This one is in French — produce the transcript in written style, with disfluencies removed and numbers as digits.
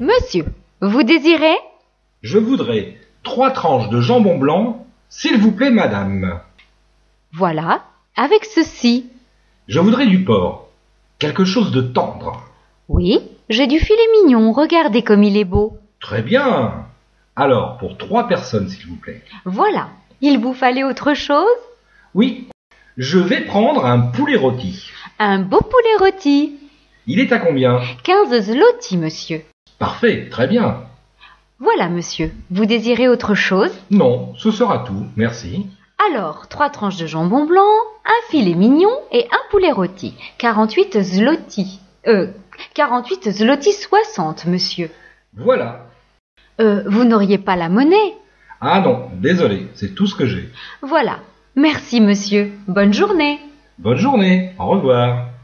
Monsieur, vous désirez ? Je voudrais 3 tranches de jambon blanc, s'il vous plaît, madame. Voilà, avec ceci. Je voudrais du porc, quelque chose de tendre. Oui, j'ai du filet mignon, regardez comme il est beau. Très bien. Alors, pour 3 personnes, s'il vous plaît. Voilà, il vous fallait autre chose ? Oui, je vais prendre un poulet rôti. Un beau poulet rôti. Il est à combien ? 15 zloty, monsieur. Parfait, très bien. Voilà, monsieur. Vous désirez autre chose ? Non, ce sera tout, merci. Alors, 3 tranches de jambon blanc, un filet mignon et un poulet rôti. 48 zloty. 48 zloty 60, monsieur. Voilà. Vous n'auriez pas la monnaie ? Ah non, désolé, c'est tout ce que j'ai. Voilà. Merci, monsieur. Bonne journée. Bonne journée. Au revoir.